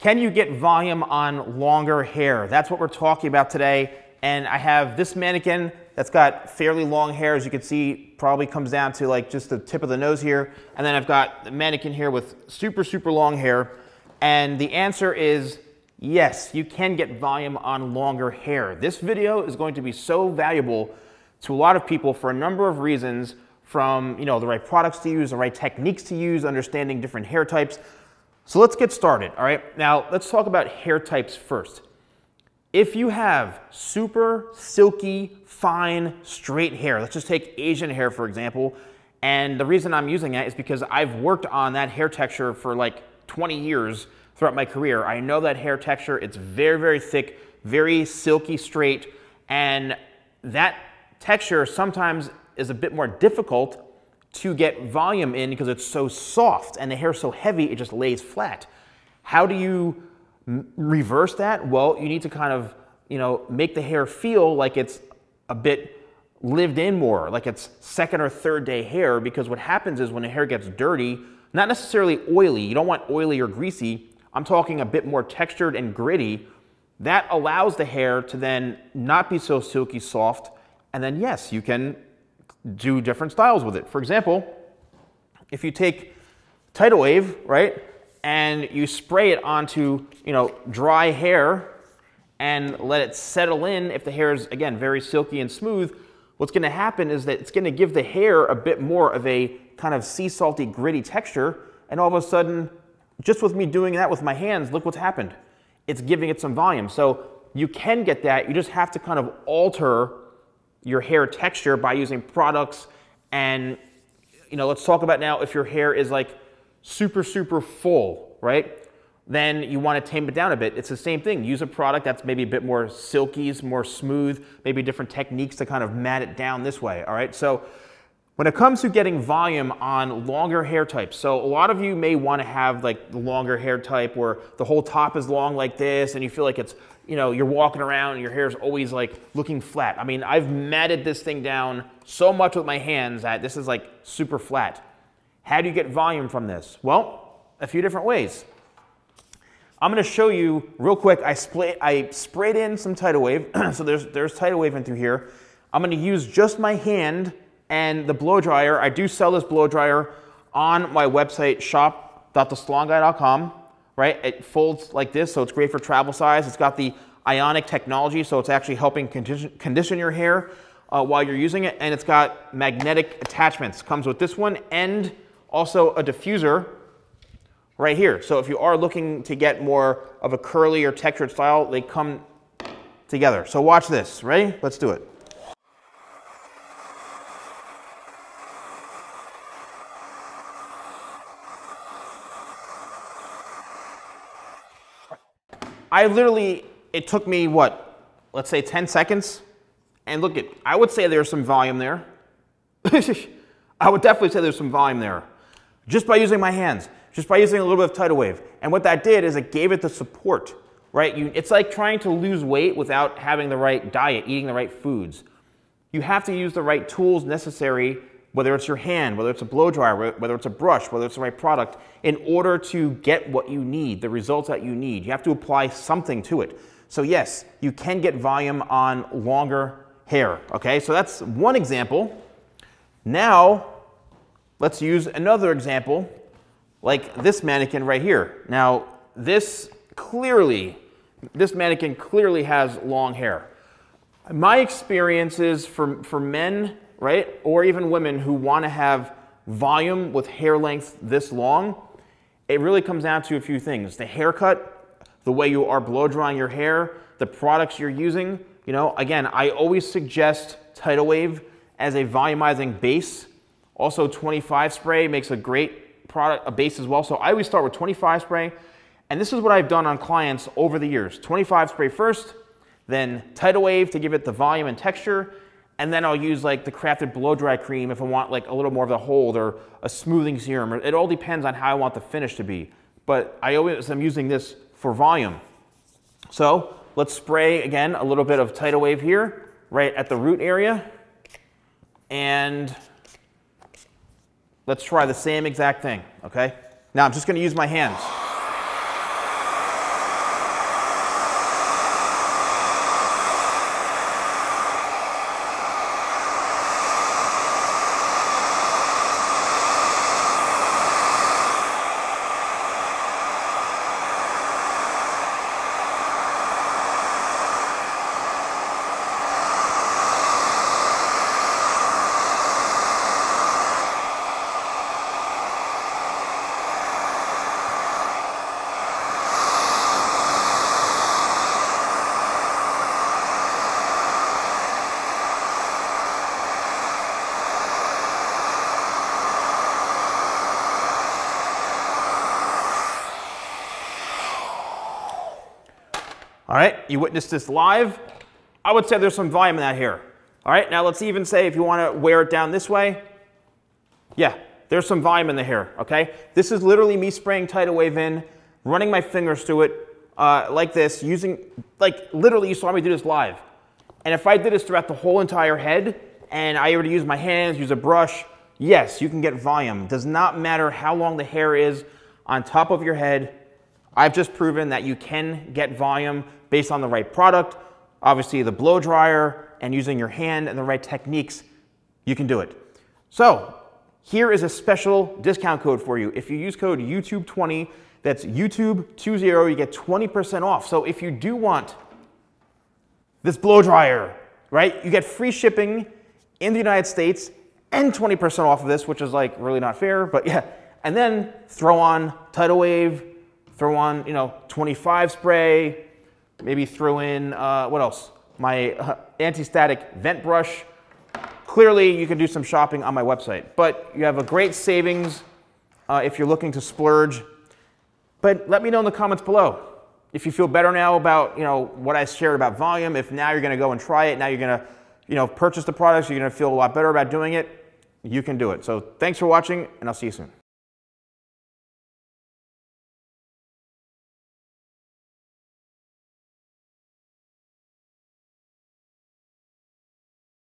Can you get volume on longer hair? That's what we're talking about today. And I have this mannequin that's got fairly long hair, as you can see, probably comes down to like just the tip of the nose here. And then I've got the mannequin here with super, super long hair. And the answer is yes, you can get volume on longer hair. This video is going to be so valuable to a lot of people for a number of reasons, from, you know, the right products to use, the right techniques to use, understanding different hair types. So let's get started, all right? Now, let's talk about hair types first. If you have super silky, fine, straight hair, let's just take Asian hair, for example, and the reason I'm using that is because I've worked on that hair texture for like 20 years throughout my career. I know that hair texture. It's very, very thick, very silky, straight, and that texture sometimes is a bit more difficult to get volume in because it's so soft and the hair is so heavy, it just lays flat. How do you reverse that? Well, you need to kind of, you know, make the hair feel like it's a bit lived in more, like it's second or third day hair, because what happens is when the hair gets dirty, not necessarily oily, you don't want oily or greasy, I'm talking a bit more textured and gritty, that allows the hair to then not be so silky soft, and then yes, you can do different styles with it. For example, if you take Tidal Wave, right, and you spray it onto, you know, dry hair and let it settle in, if the hair is, again, very silky and smooth, what's gonna happen is that it's gonna give the hair a bit more of a kind of sea salty, gritty texture, and all of a sudden, just with me doing that with my hands, look what's happened. It's giving it some volume. So you can get that, you just have to kind of alter your hair texture by using products. And, you know, let's talk about now if your hair is like super, super full, right? Then you want to tame it down a bit. It's the same thing. Use a product that's maybe a bit more silky, more smooth, maybe different techniques to kind of mat it down this way, all right? So when it comes to getting volume on longer hair types, so a lot of you may want to have like the longer hair type where the whole top is long like this and you feel like it's, you know, you're walking around and your hair's always like looking flat. I mean, I've matted this thing down so much with my hands that this is like super flat. How do you get volume from this? Well, a few different ways. I'm gonna show you real quick. I sprayed in some Tidal Wave. So there's Tidal Wave in through here. I'm gonna use just my hand and the blow dryer. I do sell this blow dryer on my website, shop.thesalonguy.com, right? It folds like this, so it's great for travel size. It's got the ionic technology, so it's actually helping condition your hair while you're using it, and it's got magnetic attachments. Comes with this one and also a diffuser right here. So if you are looking to get more of a curly or textured style, they come together. So watch this, ready? Let's do it. I literally, it took me what, let's say 10 seconds. And look, I would say there's some volume there. I would definitely say there's some volume there. Just by using my hands, just by using a little bit of Tidal Wave. And what that did is it gave it the support, right? It's like trying to lose weight without having the right diet, eating the right foods. You have to use the right tools necessary, whether it's your hand, whether it's a blow dryer, whether it's a brush, whether it's the right product, in order to get what you need, the results that you need. You have to apply something to it. So yes, you can get volume on longer hair, okay? So that's one example. Now, let's use another example, like this mannequin right here. Now, this mannequin clearly has long hair. My experiences for men, right, or even women who want to have volume with hair length this long, it really comes down to a few things. The haircut, the way you are blow drying your hair, the products you're using. You know, again, I always suggest Tidal Wave as a volumizing base. Also, 25 spray makes a great product, a base as well. So I always start with 25 spray, and this is what I've done on clients over the years. 25 spray first, then Tidal Wave to give it the volume and texture, and then I'll use like the crafted blow dry cream if I want like a little more of the hold, or a smoothing serum. It all depends on how I want the finish to be. But I'm using this for volume. So let's spray again a little bit of Tidal Wave here, right at the root area. And let's try the same exact thing, okay? Now I'm just gonna use my hands. All right, you witnessed this live. I would say there's some volume in that here. All right, now let's even say if you want to wear it down this way. Yeah, there's some volume in the hair, okay? This is literally me spraying Tidal Wave in, running my fingers through it like this, using, like literally you saw me do this live. And if I did this throughout the whole entire head and I were to use my hands, use a brush, yes, you can get volume. Does not matter how long the hair is on top of your head. I've just proven that you can get volume based on the right product, obviously the blow dryer and using your hand and the right techniques, you can do it. So here is a special discount code for you. If you use code YouTube20, that's YouTube20, you get 20% off. So if you do want this blow dryer, right, you get free shipping in the United States and 20% off of this, which is like really not fair, but yeah. And then throw on Tidal Wave, throw on, you know, 25 spray, maybe throw in, what else? My anti-static vent brush. Clearly, you can do some shopping on my website, but you have a great savings if you're looking to splurge. But let me know in the comments below if you feel better now about, you know, what I shared about volume, if now you're going to go and try it, now you're going to, you know, purchase the products, you're going to feel a lot better about doing it, you can do it. So thanks for watching, and I'll see you soon.